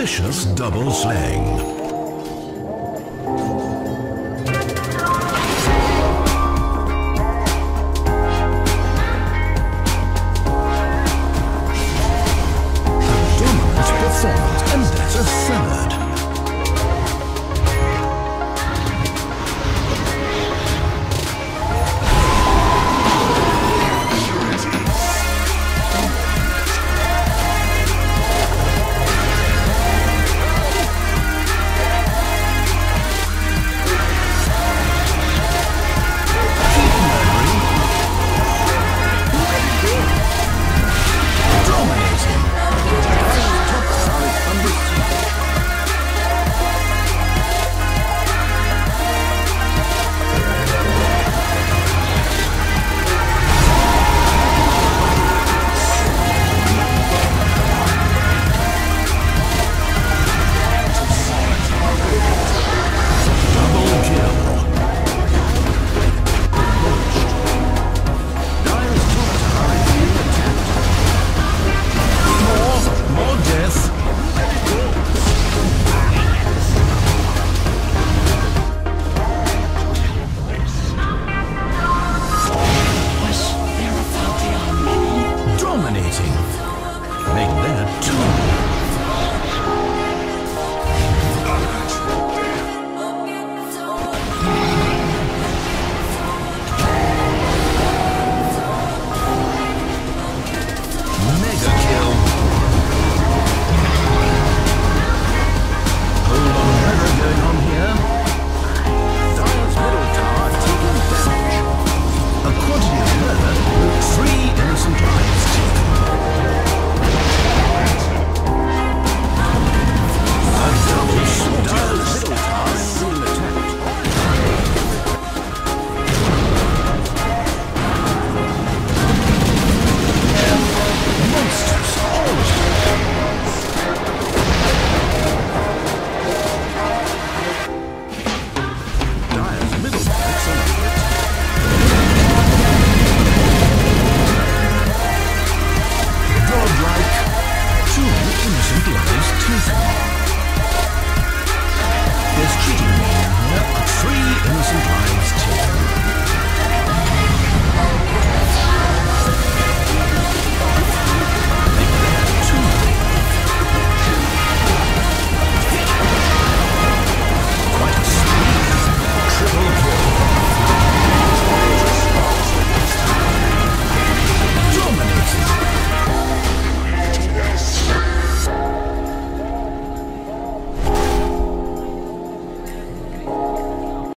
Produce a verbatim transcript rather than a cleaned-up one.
vicious double slang.